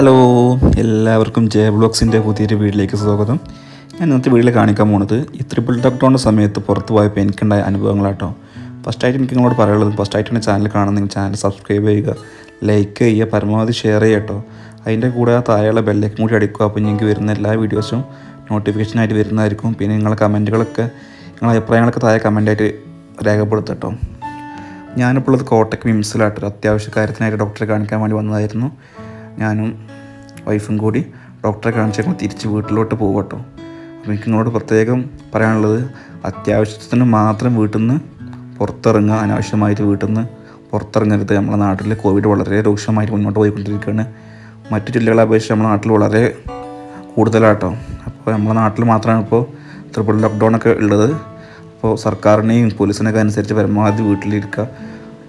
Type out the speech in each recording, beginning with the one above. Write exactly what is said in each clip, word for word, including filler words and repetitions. Hello എല്ലാവർക്കും J ബ്ലോഗ്സിൻ്റെ പുതിയൊരു വീട്ടിലേക്ക് സ്വാഗതം. ഞാൻ ഇന്നത്തെ വീട്ടിൽ കാണിക്കാൻ പോകുന്നത് ഈ ട്രിപ്പിൾ ലോക്ക്ഡൗണിൻ്റെ സമയത്ത് പുറത്ത് പോയപ്പോൾ എനിക്കുണ്ടായ അനുഭവങ്ങളാട്ടോ. ഫസ്റ്റായിട്ട് എനിക്ക് നിങ്ങളോട് പറയുള്ളത് ഫസ്റ്റായിട്ട് എൻ്റെ ചാനൽ കാണുന്നെങ്കിൽ ചാനൽ സബ്സ്ക്രൈബ് ചെയ്യുക, ലൈക്ക് ചെയ്യുക, പരമാവധി ഷെയർ ചെയ്യുക കേട്ടോ. അതിൻ്റെ കൂടെ താഴെയുള്ള ബെല്ലേക്ക് കൂടി അടിക്കുക. അപ്പോൾ ഞങ്ങൾക്ക് വരുന്ന എല്ലാ വീഡിയോസും നോട്ടിഫിക്കേഷനായിട്ട് വരുന്നതായിരിക്കും. പിന്നെ നിങ്ങളുടെ കമൻറ്റുകളൊക്കെ, നിങ്ങളുടെ അഭിപ്രായങ്ങളൊക്കെ താഴെ കമൻറ്റായിട്ട് രേഖപ്പെടുത്തുക കേട്ടോ. ഞാനിപ്പോൾ ഉള്ളത് കോട്ടക്ക് മിംസിലാട്ടൊരു അത്യാവശ്യ കാര്യത്തിനായിട്ട് ഡോക്ടറെ കാണിക്കാൻ വേണ്ടി വന്നതായിരുന്നു. ഞാനും വൈഫും കൂടി ഡോക്ടറെ കാണിച്ച് ഞങ്ങൾ തിരിച്ച് വീട്ടിലോട്ട് പോകും കേട്ടോ. അപ്പോൾ എനിക്ക് നിങ്ങളോട് പ്രത്യേകം പറയാനുള്ളത് അത്യാവശ്യത്തിന് മാത്രം വീട്ടിൽ നിന്ന് പുറത്തിറങ്ങുക, അനാവശ്യമായിട്ട് വീട്ടിൽ നിന്ന് പുറത്തിറങ്ങരുത്. നമ്മുടെ നാട്ടിൽ കോവിഡ് വളരെ രൂക്ഷമായിട്ട് മുന്നോട്ട് പോയിക്കൊണ്ടിരിക്കുകയാണ്. മറ്റു ജില്ലകളെ അപേക്ഷിച്ച് നമ്മുടെ നാട്ടിൽ വളരെ കൂടുതലാട്ടോ. അപ്പോൾ നമ്മുടെ നാട്ടിൽ മാത്രമാണ് ഇപ്പോൾ ട്രിപ്പിൾ ലോക്ക്ഡൗണൊക്കെ ഉള്ളത്. അപ്പോൾ സർക്കാരിനെയും പോലീസിനൊക്കെ അനുസരിച്ച് പരമാവധി വീട്ടിലിരിക്കുക.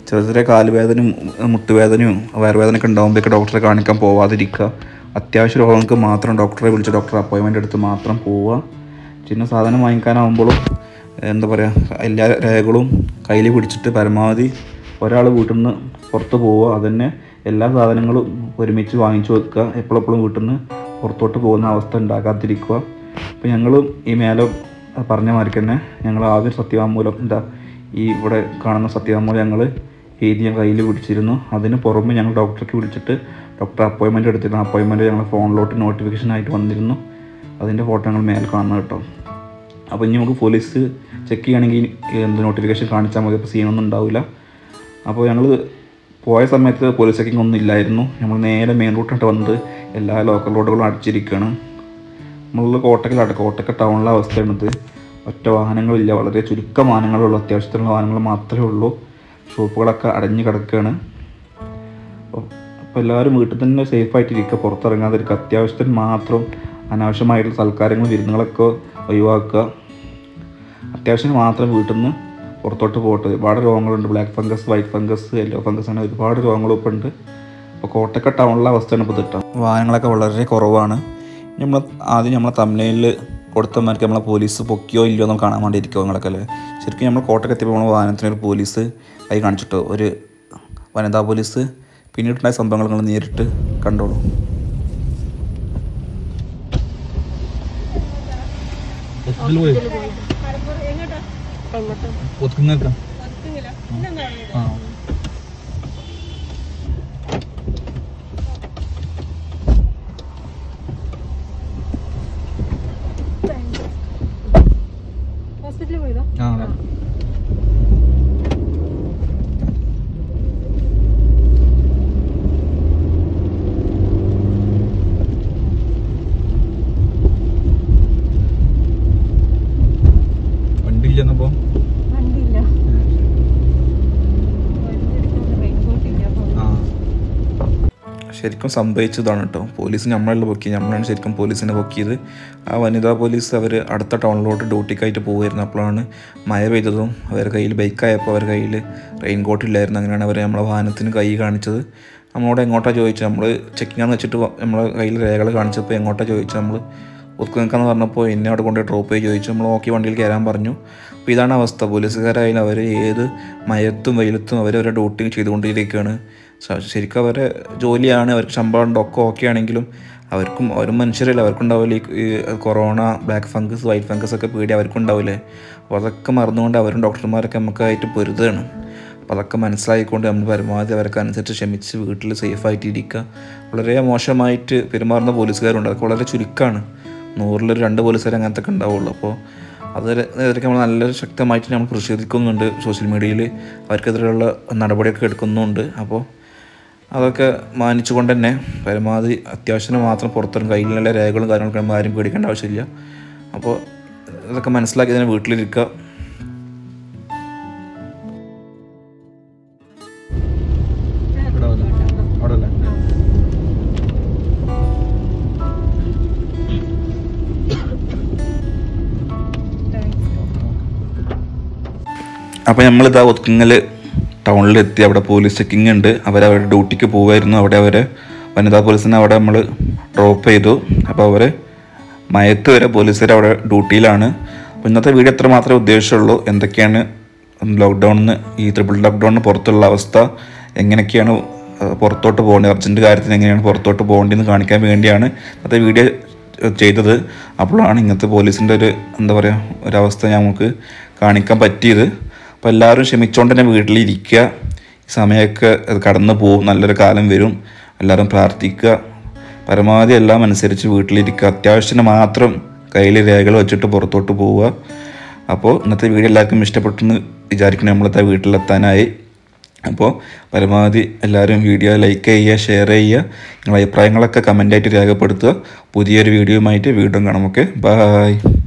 ചെറിയ ചെറിയ കാലുവേദനയും മുട്ടുവേദനയും വയറുവേദനയൊക്കെ ഉണ്ടാകുമ്പോഴേക്ക് ഡോക്ടറെ കാണിക്കാൻ പോവാതിരിക്കുക. അത്യാവശ്യ രോഗങ്ങൾക്ക് മാത്രം ഡോക്ടറെ വിളിച്ച് ഡോക്ടർ അപ്പോയിൻമെൻ്റ് എടുത്ത് മാത്രം പോവുക. പിന്നെ സാധനം വാങ്ങിക്കാനാവുമ്പോഴും എന്താ പറയുക, എല്ലാ രേഖകളും കയ്യിൽ പിടിച്ചിട്ട് പരമാവധി ഒരാൾ വീട്ടിൽ നിന്ന് പുറത്ത് പോവുക. അതുതന്നെ എല്ലാ സാധനങ്ങളും ഒരുമിച്ച് വാങ്ങിച്ചു വെക്കുക. എപ്പോഴെപ്പോഴും വീട്ടിൽ നിന്ന് പുറത്തോട്ട് പോകുന്ന അവസ്ഥ ഉണ്ടാകാതിരിക്കുക. അപ്പോൾ ഞങ്ങളും ഈ മേലെ പറഞ്ഞ മാതിരി തന്നെ ഞങ്ങൾ ആദ്യം സത്യവാങ്മൂലം, എന്താ ഈ ഇവിടെ കാണുന്ന സത്യവാങ്മൂലം ഞങ്ങൾ എഴുതി ഞങ്ങൾ കയ്യിൽ പിടിച്ചിരുന്നു. അതിന് പുറമെ ഞങ്ങൾ ഡോക്ടർക്ക് വിളിച്ചിട്ട് ഡോക്ടർ അപ്പോയിൻമെൻ്റ് എടുത്തിരുന്നു. അപ്പോയിൻമെൻ്റ് ഞങ്ങൾ ഫോണിലോട്ട് നോട്ടിഫിക്കേഷനായിട്ട് വന്നിരുന്നു. അതിൻ്റെ ഫോട്ടോ ഞങ്ങൾ മേൽ കാണണം കേട്ടോ. അപ്പോൾ ഇനി നമുക്ക് പോലീസ് ചെക്ക് ചെയ്യണമെങ്കിൽ എന്ത് നോട്ടിഫിക്കേഷൻ കാണിച്ചാൽ മതി. അപ്പോൾ സീനൊന്നും ഉണ്ടാവില്ല. അപ്പോൾ ഞങ്ങൾ പോയ സമയത്ത് പോലീസ് ചെക്കിങ് ഒന്നും ഇല്ലായിരുന്നു. നമ്മൾ നേരെ മെയിൻ റൂട്ടായിട്ട് വന്നത് എല്ലാ ലോക്കൽ റോഡുകളും അടിച്ചിരിക്കുകയാണ്. നമ്മളുള്ള കോട്ടക്കിലാട്ടെ, കോട്ടക്ക ടൗണിലെ അവസ്ഥയാണിത്. ഒറ്റ വാഹനങ്ങളില്ല, വളരെ ചുരുക്കം വാഹനങ്ങളേ ഉള്ളൂ. അത്യാവശ്യത്തിലുള്ള വാഹനങ്ങൾ മാത്രമേ ഉള്ളൂ. ഷോപ്പുകളൊക്കെ അടഞ്ഞു കിടക്കുകയാണ്. അപ്പോൾ എല്ലാവരും വീട്ടിൽ തന്നെ സേഫായിട്ടിരിക്കുക, പുറത്തിറങ്ങാതിരിക്കുക. അത്യാവശ്യത്തിന് മാത്രം അനാവശ്യമായിട്ടുള്ള സൽക്കാരങ്ങൾ, വിരുന്നുകളൊക്കെ ഒഴിവാക്കുക. അത്യാവശ്യത്തിന് മാത്രം വീട്ടിൽ നിന്ന് പുറത്തോട്ട് പോകട്ടെ. ഒരുപാട് രോഗങ്ങളുണ്ട്. Black fungus, white fungus, yellow fungus അങ്ങനെ ഒരുപാട് രോഗങ്ങളും ഇപ്പോൾ ഉണ്ട്. അപ്പോൾ കോട്ടക്ക ടൗണിലെ അവസ്ഥയാണ് ഇപ്പോൾ തിട്ട. വാഹനങ്ങളൊക്കെ വളരെ കുറവാണ്. നമ്മൾ ആദ്യം നമ്മളെ തമിഴ്നാട്ടിൽ കൊടുത്തമാർക്ക് നമ്മളെ പോലീസ് പൊക്കിയോ ഇല്ലയോ എന്ന് കാണാൻ വേണ്ടി ഇരിക്കുമോ നിങ്ങളൊക്കെ അല്ലേ. ശരിക്കും നമ്മൾ കോട്ടക്കെത്തിയപ്പോൾ നമ്മൾ വാഹനത്തിനൊരു പോലീസ് കൈ കാണിച്ചിട്ടോ, ഒരു വനിതാ പോലീസ്. പിന്നീടുണ്ടായ സംഭവങ്ങൾ നിങ്ങൾ നേരിട്ട് കണ്ടോളൂ. ശരിക്കും സംഭവിച്ചതാണ് കേട്ടോ. പോലീസിന് നമ്മളെ പൊക്കി, നമ്മളാണ് ശരിക്കും പോലീസിനെ പൊക്കിയത്. ആ വനിതാ പോലീസ് അവർ അടുത്ത ടൗണിലോട്ട് ഡ്യൂട്ടിക്കായിട്ട് പോകുമായിരുന്നു. അപ്പോഴാണ് മഴ പെയ്തതും അവരുടെ കയ്യിൽ ബൈക്കായപ്പോൾ അവരുടെ കയ്യിൽ റെയിൻ കോട്ടില്ലായിരുന്നു. അങ്ങനെയാണ് അവർ നമ്മളെ വാഹനത്തിന് കൈ കാണിച്ചത്. നമ്മളോട് എങ്ങോട്ടാണ് ചോദിച്ചത്, നമ്മൾ ചെക്കിങ്ങാന്ന് വെച്ചിട്ട് നമ്മളെ കയ്യിൽ രേഖകൾ കാണിച്ചപ്പോൾ എങ്ങോട്ടാണ് ചോദിച്ചത്. നമ്മൾ ഒതുക്കി നിൽക്കാന്ന് പറഞ്ഞപ്പോൾ എന്നെ അവിടെ കൊണ്ട് ഡ്രോപ്പ് ചെയ്ത് ചോദിച്ചു. നമ്മൾ ഓക്കെ വണ്ടിയിൽ കയറാൻ പറഞ്ഞു. അപ്പോൾ ഇതാണ് അവസ്ഥ. പോലീസുകാരായാലും അവർ ഏത് മഴത്തും വെയിലത്തും അവരവരുടെ ഡ്യൂട്ടി ചെയ്തുകൊണ്ടിരിക്കുകയാണ്. ശരിക്കും അവരെ ജോലിയാണ്, അവർക്ക് ശമ്പളം ഉണ്ട്, ഒക്കെ ഓക്കെ ആണെങ്കിലും അവർക്കും ഒരു മനുഷ്യരല്ലേ, അവർക്കുണ്ടാവില്ലേ ഈ corona, black fungus, white fungus ഒക്കെ പേടി അവർക്കുണ്ടാവില്ലേ. അപ്പോൾ അതൊക്കെ മറന്നുകൊണ്ട് അവരും ഡോക്ടർമാരൊക്കെ നമുക്കായിട്ട് പൊരുതുകയാണ്. അപ്പോൾ അതൊക്കെ മനസ്സിലായിക്കൊണ്ട് നമ്മൾ പരമാവധി അവർക്ക് അനുസരിച്ച് ക്ഷമിച്ച് വീട്ടിൽ സേഫായിട്ട് ഇരിക്കുക. വളരെ മോശമായിട്ട് പെരുമാറുന്ന പോലീസുകാരുണ്ട്. അതൊക്കെ വളരെ ചുരുക്കമാണ്. നൂറിലൊരു രണ്ട് പോലീസുകാർ അങ്ങനത്തെ ഒക്കെ ഉണ്ടാവുള്ളൂ. അപ്പോൾ അതിനെതിരെ നമ്മൾ നല്ല ശക്തമായിട്ട് നമ്മൾ പ്രതിഷേധിക്കുന്നുണ്ട്. സോഷ്യൽ മീഡിയയിൽ അവർക്കെതിരെയുള്ള നടപടിയൊക്കെ എടുക്കുന്നുണ്ട്. അപ്പോൾ അതൊക്കെ മാനിച്ചുകൊണ്ട് തന്നെ പരമാവധി അത്യാവശ്യം മാത്രം പുറത്തിറങ്ങും. കയ്യിലുള്ള രേഖകളും കാര്യങ്ങളൊക്കെ നമ്മൾ ആരും പേടിക്കേണ്ട ആവശ്യമില്ല. അപ്പോൾ അതൊക്കെ മനസ്സിലാക്കി തന്നെ വീട്ടിലിരിക്കുക. അപ്പോൾ നമ്മളിതാ ഒതുങ്ങൽ ടൗണിലെത്തി. അവിടെ പോലീസ് ചെക്കിങ് ഉണ്ട്. അവരവരുടെ ഡ്യൂട്ടിക്ക് പോവായിരുന്നു. അവിടെ അവരെ വനിതാ പോലീസിനെ അവിടെ നമ്മൾ ഡ്രോപ്പ് ചെയ്തു. അപ്പോൾ അവർ മയത്ത് വരെ പോലീസുകാർ അവിടെ ഡ്യൂട്ടിയിലാണ്. അപ്പോൾ ഇന്നത്തെ വീഡിയോ എത്ര മാത്രമേ ഉദ്ദേശമുള്ളൂ. എന്തൊക്കെയാണ് ലോക്ക്ഡൗണിന്, ഈ ട്രിപ്പിൾ ലോക്ക്ഡൗണിന് പുറത്തുള്ള അവസ്ഥ, എങ്ങനെയൊക്കെയാണ് പുറത്തോട്ട് പോകേണ്ടത്, അർജൻറ്റ് കാര്യത്തിന് എങ്ങനെയാണ് പുറത്തോട്ട് പോകേണ്ടതെന്ന് കാണിക്കാൻ വേണ്ടിയാണ് ഇന്നത്തെ വീഡിയോ ചെയ്തത്. അപ്പോഴാണ് ഇങ്ങനത്തെ പോലീസിൻ്റെ ഒരു എന്താ പറയുക ഒരവസ്ഥ ഞങ്ങൾക്ക് കാണിക്കാൻ പറ്റിയത്. അപ്പോൾ എല്ലാവരും ക്ഷമിച്ചുകൊണ്ട് തന്നെ വീട്ടിലിരിക്കുക. ഈ സമയമൊക്കെ കടന്നു പോകും, നല്ലൊരു കാലം വരും. എല്ലാവരും പ്രാർത്ഥിക്കുക, പരമാവധി എല്ലാം അനുസരിച്ച് വീട്ടിലിരിക്കുക. അത്യാവശ്യത്തിന് മാത്രം കയ്യിൽ രേഖകൾ വെച്ചിട്ട് പുറത്തോട്ട് പോവുക. അപ്പോൾ ഇന്നത്തെ വീഡിയോ എല്ലാവർക്കും ഇഷ്ടപ്പെട്ടെന്ന് വിചാരിക്കണം. നമ്മളത്തെ വീട്ടിലെത്താനായി. അപ്പോൾ പരമാവധി എല്ലാവരും വീഡിയോ ലൈക്ക് ചെയ്യുക, ഷെയർ ചെയ്യുക, നിങ്ങളുടെ അഭിപ്രായങ്ങളൊക്കെ കമൻ്റായിട്ട് രേഖപ്പെടുത്തുക. പുതിയൊരു വീഡിയോയുമായിട്ട് വീണ്ടും കാണാം. Okay, by.